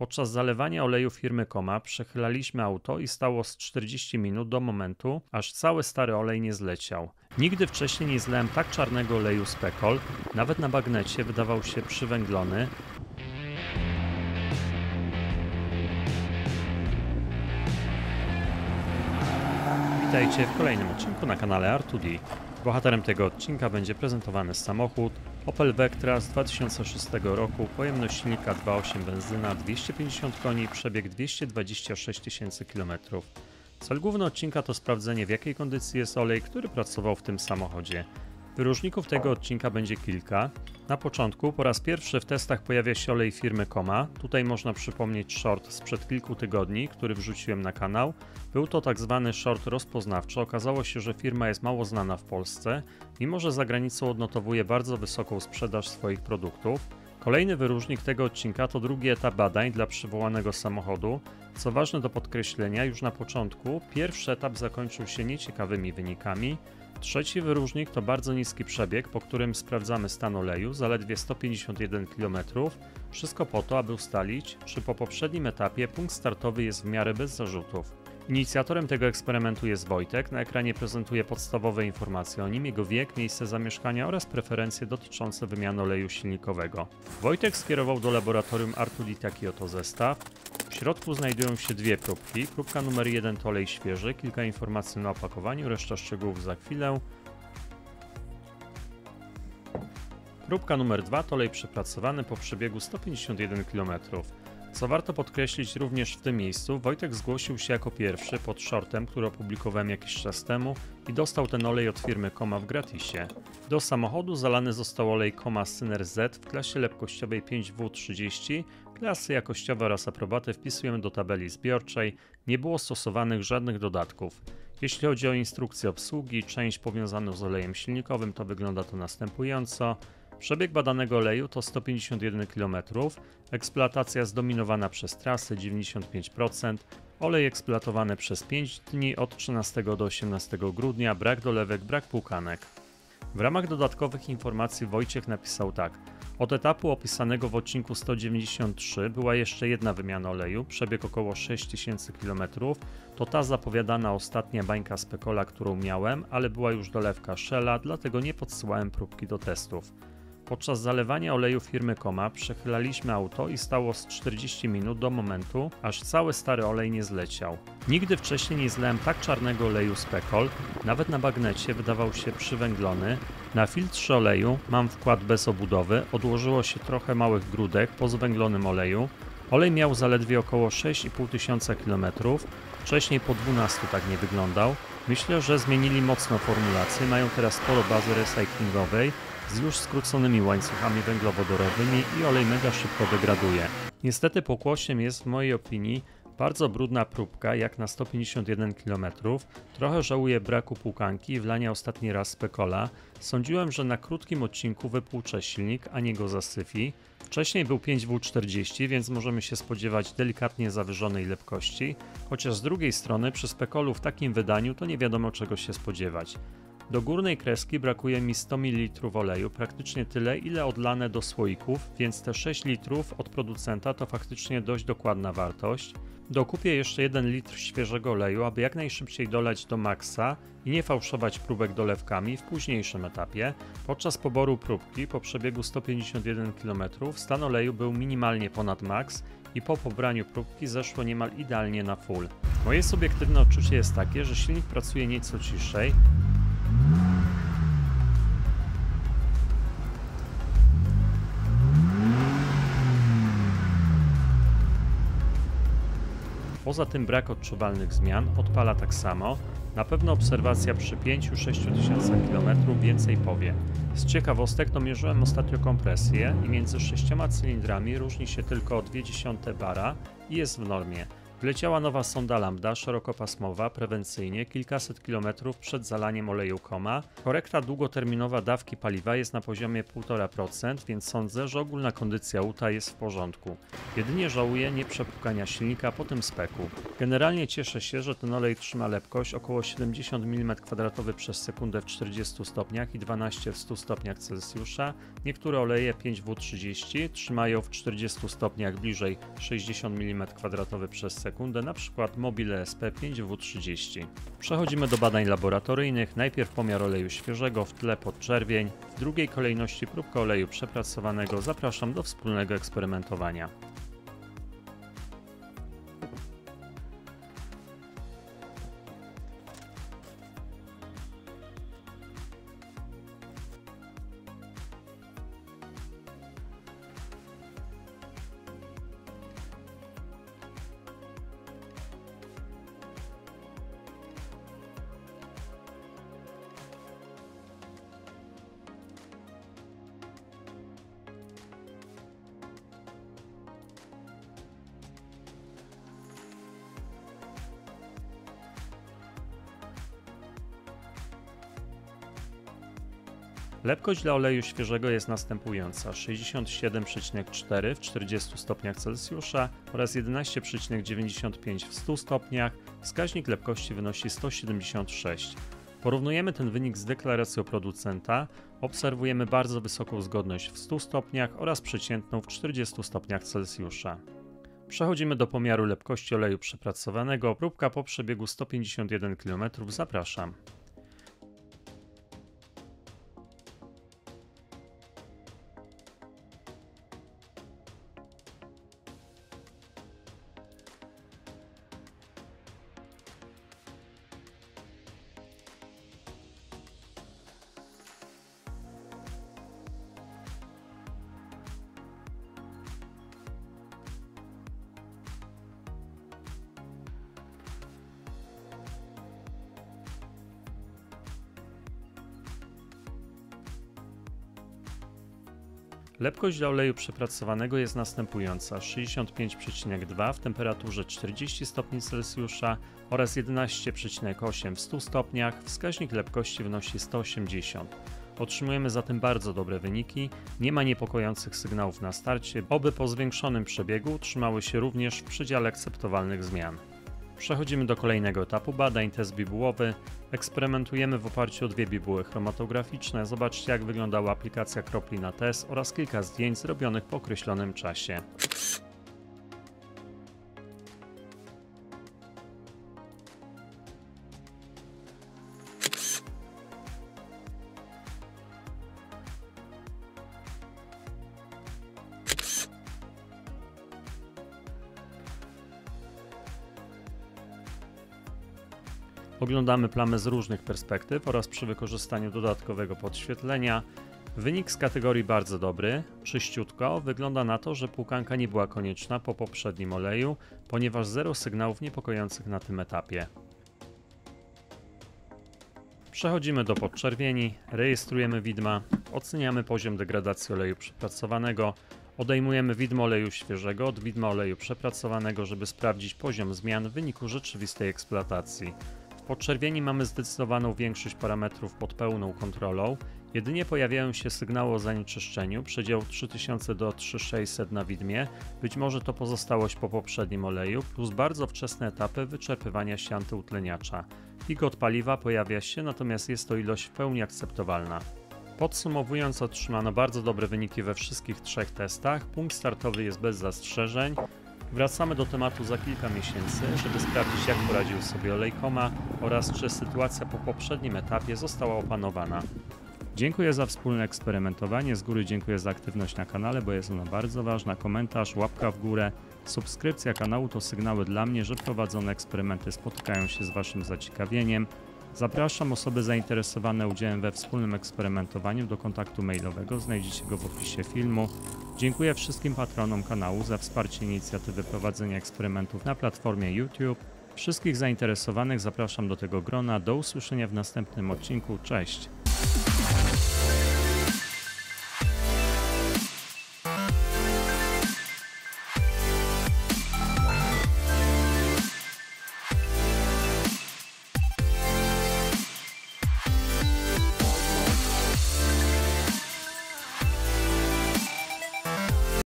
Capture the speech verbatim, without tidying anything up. Podczas zalewania oleju firmy Comma przechylaliśmy auto i stało z czterdzieści minut do momentu, aż cały stary olej nie zleciał. Nigdy wcześniej nie zlałem tak czarnego oleju Spekol, nawet na bagnecie wydawał się przywęglony. Witajcie w kolejnym odcinku na kanale R two D. Bohaterem tego odcinka będzie prezentowany samochód Opel Vectra z dwa tysiące szóstego roku, pojemność silnika dwa przecinek osiem benzyna, dwieście pięćdziesiąt koni, przebieg dwieście dwadzieścia sześć tysięcy kilometrów. Cel główny odcinka to sprawdzenie, w jakiej kondycji jest olej, który pracował w tym samochodzie. Wyróżników tego odcinka będzie kilka. Na początku po raz pierwszy w testach pojawia się olej firmy Comma. Tutaj można przypomnieć short sprzed kilku tygodni, który wrzuciłem na kanał. Był to tak zwany short rozpoznawczy. Okazało się, że firma jest mało znana w Polsce, mimo że za granicą odnotowuje bardzo wysoką sprzedaż swoich produktów. Kolejny wyróżnik tego odcinka to drugi etap badań dla przywołanego samochodu. Co ważne do podkreślenia, już na początku pierwszy etap zakończył się nieciekawymi wynikami. Trzeci wyróżnik to bardzo niski przebieg, po którym sprawdzamy stan oleju, zaledwie sto pięćdziesiąt jeden kilometrów. Wszystko po to, aby ustalić, czy po poprzednim etapie punkt startowy jest w miarę bez zarzutów. Inicjatorem tego eksperymentu jest Wojtek. Na ekranie prezentuje podstawowe informacje o nim, jego wiek, miejsce zamieszkania oraz preferencje dotyczące wymiany oleju silnikowego. Wojtek skierował do laboratorium R two D taki oto zestaw. W środku znajdują się dwie próbki. Próbka numer jeden to olej świeży, kilka informacji na opakowaniu, reszta szczegółów za chwilę. Próbka numer dwa to olej przepracowany po przebiegu sto pięćdziesiąt jeden kilometrów. Co warto podkreślić również w tym miejscu, Wojtek zgłosił się jako pierwszy pod shortem, który opublikowałem jakiś czas temu i dostał ten olej od firmy Comma w gratisie. Do samochodu zalany został olej Comma Syner Z w klasie lepkościowej pięć W trzydzieści, klasy jakościowe oraz aprobaty wpisujemy do tabeli zbiorczej, nie było stosowanych żadnych dodatków. Jeśli chodzi o instrukcję obsługi, część powiązaną z olejem silnikowym, to wygląda to następująco. Przebieg badanego oleju to sto pięćdziesiąt jeden kilometrów, eksploatacja zdominowana przez trasy dziewięćdziesiąt pięć procent, olej eksploatowany przez pięć dni od trzynastego do osiemnastego grudnia, brak dolewek, brak płukanek. W ramach dodatkowych informacji Wojciech napisał tak. Od etapu opisanego w odcinku sto dziewięćdziesiąt trzy była jeszcze jedna wymiana oleju, przebieg około sześć tysięcy kilometrów, to ta zapowiadana ostatnia bańka Spekola, którą miałem, ale była już dolewka Szela, dlatego nie podsyłałem próbki do testów. Podczas zalewania oleju firmy Comma przechylaliśmy auto i stało z czterdzieści minut do momentu, aż cały stary olej nie zleciał. Nigdy wcześniej nie zlałem tak czarnego oleju Spekol, nawet na bagnecie wydawał się przywęglony. Na filtrze oleju mam wkład bez obudowy, odłożyło się trochę małych grudek po zwęglonym oleju. Olej miał zaledwie około sześć i pół tysiąca kilometrów, wcześniej po dwunastu tak nie wyglądał. Myślę, że zmienili mocno formulację, mają teraz sporo bazy recyklingowej, z już skróconymi łańcuchami węglowodorowymi i olej mega szybko degraduje. Niestety pokłosiem jest w mojej opinii bardzo brudna próbka jak na sto pięćdziesiąt jeden kilometrów. Trochę żałuję braku płukanki i wlania ostatni raz Spekola. Sądziłem, że na krótkim odcinku wypłucze silnik, a nie go zasyfi. Wcześniej był pięć W czterdzieści, więc możemy się spodziewać delikatnie zawyżonej lepkości, chociaż z drugiej strony przy Spekolu w takim wydaniu to nie wiadomo czego się spodziewać. Do górnej kreski brakuje mi sto mililitrów oleju, praktycznie tyle ile odlane do słoików, więc te sześć litrów od producenta to faktycznie dość dokładna wartość. Dokupię jeszcze jeden litr świeżego oleju, aby jak najszybciej dolać do maksa i nie fałszować próbek dolewkami w późniejszym etapie. Podczas poboru próbki po przebiegu sto pięćdziesiąt jeden kilometrów stan oleju był minimalnie ponad maks i po pobraniu próbki zeszło niemal idealnie na full. Moje subiektywne odczucie jest takie, że silnik pracuje nieco ciszej. Poza tym brak odczuwalnych zmian, odpala tak samo. Na pewno obserwacja przy pięciu do sześciu tysięcy kilometrów więcej powie. Z ciekawostek to mierzyłem ostatnio kompresję i między sześcioma cylindrami różni się tylko o zero przecinek dwa bara i jest w normie. Wleciała nowa sonda lambda szerokopasmowa prewencyjnie kilkaset kilometrów przed zalaniem oleju Comma. Korekta długoterminowa dawki paliwa jest na poziomie półtora procent, więc sądzę, że ogólna kondycja U T A jest w porządku. Jedynie żałuję nie przepłukania silnika po tym speku. Generalnie cieszę się, że ten olej trzyma lepkość około siedemdziesiąt milimetrów kwadratowych przez sekundę w czterdziestu stopniach i dwanaście w stu stopniach Celsjusza. Niektóre oleje pięć W trzydzieści trzymają w czterdziestu stopniach bliżej sześćdziesiąt milimetrów kwadratowych przez sekundę, na przykład Mobil S P pięć W trzydzieści. Przechodzimy do badań laboratoryjnych. Najpierw pomiar oleju świeżego, w tle podczerwień, w drugiej kolejności próbka oleju przepracowanego. Zapraszam do wspólnego eksperymentowania. Lepkość dla oleju świeżego jest następująca: sześćdziesiąt siedem przecinek cztery w czterdziestu stopniach Celsjusza oraz jedenaście przecinek dziewięćdziesiąt pięć w stu stopniach. Wskaźnik lepkości wynosi sto siedemdziesiąt sześć. Porównujemy ten wynik z deklaracją producenta. Obserwujemy bardzo wysoką zgodność w stu stopniach oraz przeciętną w czterdziestu stopniach Celsjusza. Przechodzimy do pomiaru lepkości oleju przepracowanego. Próbka po przebiegu stu pięćdziesięciu jeden kilometrów. Zapraszam. Lepkość dla oleju przepracowanego jest następująca: sześćdziesiąt pięć przecinek dwa w temperaturze czterdziestu stopni Celsjusza oraz jedenaście przecinek osiem w stu stopniach. Wskaźnik lepkości wynosi sto osiemdziesiąt. Otrzymujemy zatem bardzo dobre wyniki, nie ma niepokojących sygnałów na starcie. Oby po zwiększonym przebiegu trzymały się również w przedziale akceptowalnych zmian. Przechodzimy do kolejnego etapu badań, test bibułowy. Eksperymentujemy w oparciu o dwie bibuły chromatograficzne. Zobaczcie, jak wyglądała aplikacja kropli na test oraz kilka zdjęć zrobionych po określonym czasie. Oglądamy plamę z różnych perspektyw oraz przy wykorzystaniu dodatkowego podświetlenia. Wynik z kategorii bardzo dobry, czyściutko. Wygląda na to, że płukanka nie była konieczna po poprzednim oleju, ponieważ zero sygnałów niepokojących na tym etapie. Przechodzimy do podczerwieni, rejestrujemy widma, oceniamy poziom degradacji oleju przepracowanego. Odejmujemy widmo oleju świeżego od widma oleju przepracowanego, żeby sprawdzić poziom zmian w wyniku rzeczywistej eksploatacji. Po czerwieni mamy zdecydowaną większość parametrów pod pełną kontrolą, jedynie pojawiają się sygnały o zanieczyszczeniu, przedział trzy tysiące do trzy tysiące sześćset na widmie, być może to pozostałość po poprzednim oleju, plus bardzo wczesne etapy wyczerpywania się antyutleniacza. Pigot paliwa pojawia się, natomiast jest to ilość w pełni akceptowalna. Podsumowując, otrzymano bardzo dobre wyniki we wszystkich trzech testach, punkt startowy jest bez zastrzeżeń. Wracamy do tematu za kilka miesięcy, żeby sprawdzić, jak poradził sobie olej Comma oraz czy sytuacja po poprzednim etapie została opanowana. Dziękuję za wspólne eksperymentowanie, z góry dziękuję za aktywność na kanale, bo jest ona bardzo ważna. Komentarz, łapka w górę, subskrypcja kanału to sygnały dla mnie, że prowadzone eksperymenty spotykają się z Waszym zaciekawieniem. Zapraszam osoby zainteresowane udziałem we wspólnym eksperymentowaniu do kontaktu mailowego, znajdziecie go w opisie filmu. Dziękuję wszystkim patronom kanału za wsparcie inicjatywy prowadzenia eksperymentów na platformie YouTube. Wszystkich zainteresowanych zapraszam do tego grona. Do usłyszenia w następnym odcinku. Cześć!